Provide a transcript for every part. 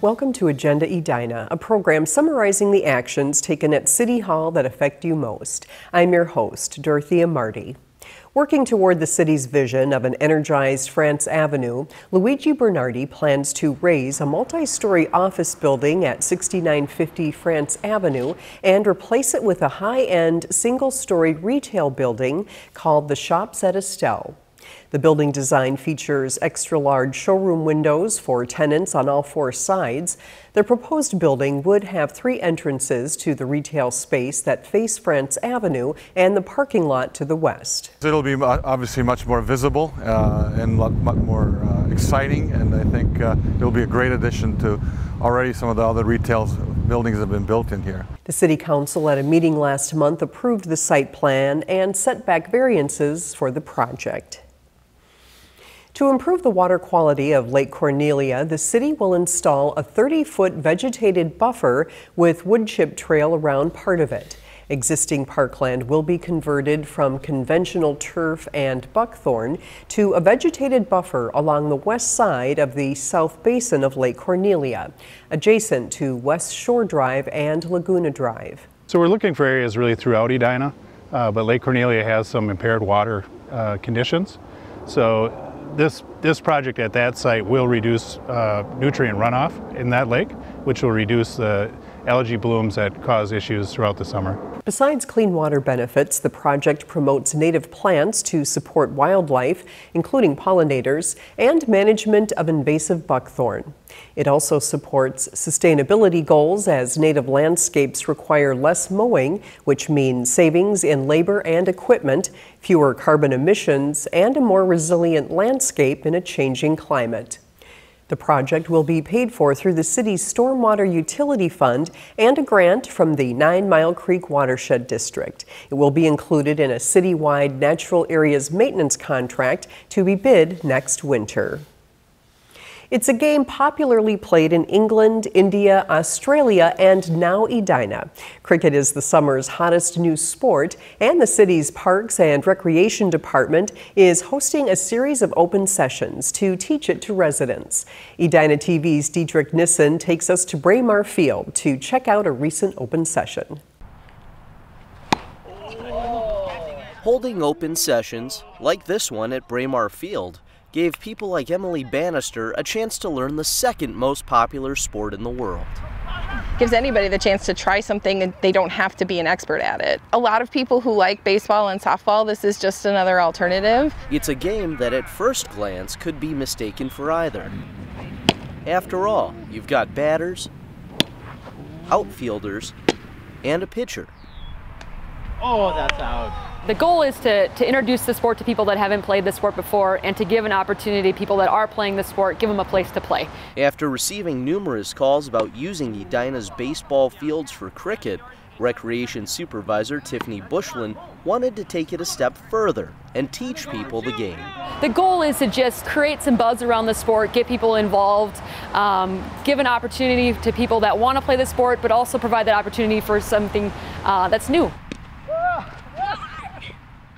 Welcome to Agenda Edina, a program summarizing the actions taken at City Hall that affect you most. I'm your host, Dorothea Marty. Working toward the city's vision of an energized France Avenue, Luigi Bernardi plans to raise a multi-story office building at 6950 France Avenue and replace it with a high-end single-story retail building called the Shoppes at Estelle. The building design features extra-large showroom windows for tenants on all four sides. The proposed building would have three entrances to the retail space that face France Avenue and the parking lot to the west. It'll be obviously much more visible and much more exciting, and I think it'll be a great addition to already some of the other retail buildings that have been built in here. The City Council at a meeting last month approved the site plan and setback variances for the project. To improve the water quality of Lake Cornelia, the city will install a 30-foot vegetated buffer with wood chip trail around part of it. Existing parkland will be converted from conventional turf and buckthorn to a vegetated buffer along the west side of the south basin of Lake Cornelia, adjacent to West Shore Drive and Laguna Drive. So we're looking for areas really throughout Edina, but Lake Cornelia has some impaired water conditions. So This project at that site will reduce nutrient runoff in that lake, which will reduce the algae blooms that cause issues throughout the summer. Besides clean water benefits, the project promotes native plants to support wildlife, including pollinators, and management of invasive buckthorn. It also supports sustainability goals as native landscapes require less mowing, which means savings in labor and equipment, fewer carbon emissions, and a more resilient landscape in a changing climate. The project will be paid for through the city's Stormwater Utility Fund and a grant from the 9 Mile Creek Watershed District. It will be included in a citywide natural areas maintenance contract to be bid next winter. It's a game popularly played in England, India, Australia, and now Edina. Cricket is the summer's hottest new sport, and the city's Parks and Recreation Department is hosting a series of open sessions to teach it to residents. Edina TV's Dietrich Nissen takes us to Braemar Field to check out a recent open session. Holding open sessions, like this one at Braemar Field, gave people like Emily Bannister a chance to learn the second most popular sport in the world. Gives anybody the chance to try something and they don't have to be an expert at it. A lot of people who like baseball and softball, this is just another alternative. It's a game that at first glance could be mistaken for either. After all, you've got batters, outfielders, and a pitcher. Oh, that's out. The goal is to introduce the sport to people that haven't played the sport before and to give an opportunity to people that are playing the sport, give them a place to play. After receiving numerous calls about using Edina's baseball fields for cricket, Recreation Supervisor Tiffany Bushland wanted to take it a step further and teach people the game. The goal is to just create some buzz around the sport, get people involved, give an opportunity to people that want to play the sport, but also provide that opportunity for something that's new.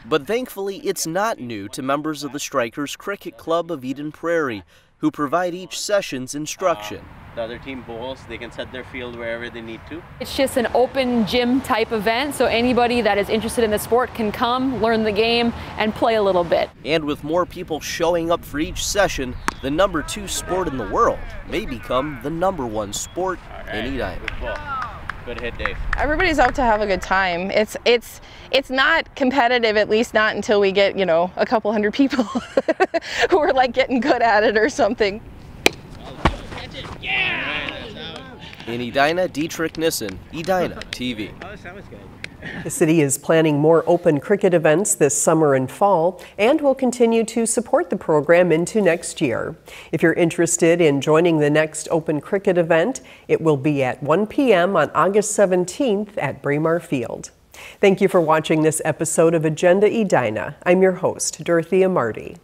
But thankfully, it's not new to members of the Strikers Cricket Club of Eden Prairie, who provide each session's instruction. The other team bowls, they can set their field wherever they need to. It's just an open gym type event, so anybody that is interested in the sport can come, learn the game, and play a little bit. And with more people showing up for each session, the #2 sport in the world may become the #1 sport in Edina. Good hit, Dave. Everybody's out to have a good time. It's not competitive, at least not until we get, you know, a couple hundred people who are like getting good at it or something. In Edina, Dietrich Nissen, Edina TV. The city is planning more open cricket events this summer and fall and will continue to support the program into next year. If you're interested in joining the next open cricket event, it will be at 1 p.m. on August 17th at Braemar Field. Thank you for watching this episode of Agenda Edina. I'm your host, Dorothea Marty.